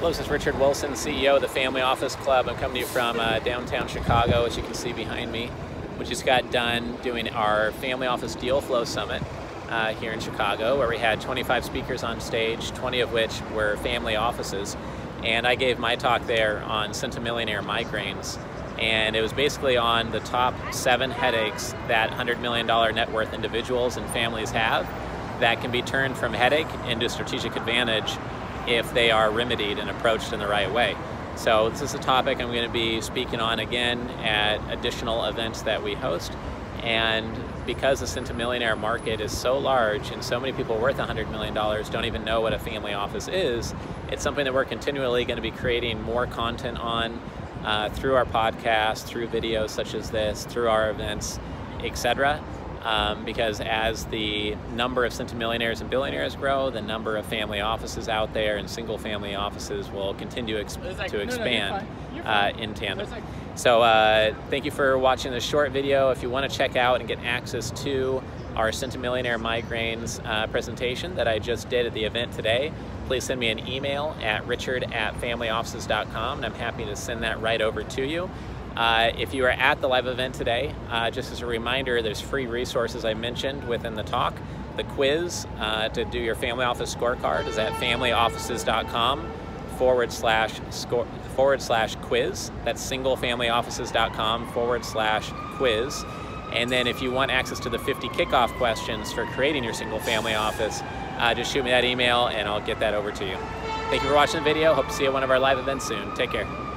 Hello, this is Richard Wilson, CEO of the Family Office Club. I'm coming to you from downtown Chicago, as you can see behind me. We just got done doing our Family Office Deal Flow Summit here in Chicago, where we had 25 speakers on stage, 20 of which were family offices. And I gave my talk there on centimillionaire migraines. And it was basically on the top 7 headaches that $100 million net worth individuals and families have that can be turned from headache into strategic advantage if they are remedied and approached in the right way. So this is a topic I'm going to be speaking on again at additional events that we host. And because the centimillionaire market is so large and so many people worth $100 million don't even know what a family office is, it's something that we're continually going to be creating more content on through our podcast, through videos such as this, through our events, etc. Because as the number of centimillionaires and billionaires grow, the number of family offices out there and single family offices will continue to expand in tandem. So thank you for watching this short video. If you want to check out and get access to our centimillionaire migraines presentation that I just did at the event today, please send me an email at richard@familyoffices.com, and I'm happy to send that right over to you. If you are at the live event today, just as a reminder, there's free resources I mentioned within the talk. The quiz to do your family office scorecard is at familyoffices.com/quiz. That's singleFamilyOffices.com/quiz. And then if you want access to the 50 kickoff questions for creating your single family office, just shoot me that email and I'll get that over to you. Thank you for watching the video. Hope to see you at one of our live events soon. Take care.